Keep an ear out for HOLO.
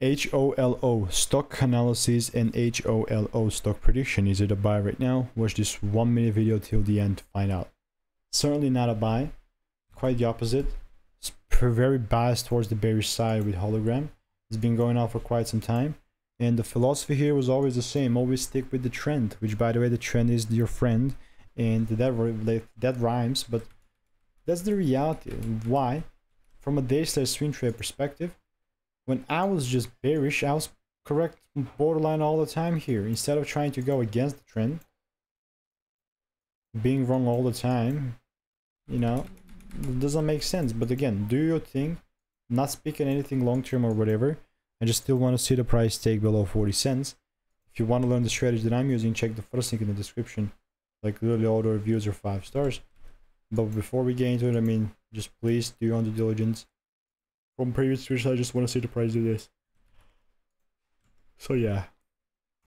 HOLO stock analysis and HOLO stock prediction. Is it a buy right now? Watch this 1 minute video till the end to find out. Certainly not a buy, quite the opposite. It's very biased towards the bearish side with hologram. It's been going on for quite some time, and the philosophy here was always the same: always stick with the trend, which, by the way, the trend is your friend, and that rhymes, but that's the reality. Why? From a day/swing trade perspective, when I was just bearish, I was correct borderline all the time here. Instead of trying to go against the trend, being wrong all the time, you know, it doesn't make sense. But again, do your thing, not speaking anything long term or whatever. I just still want to see the price take below 40 cents. If you want to learn the strategy that I'm using, check the first link in the description. Like, literally all the reviews are 5 stars. But before we get into it, I mean, just please do your own due diligence. From previous research, I just want to see the price do this. So yeah.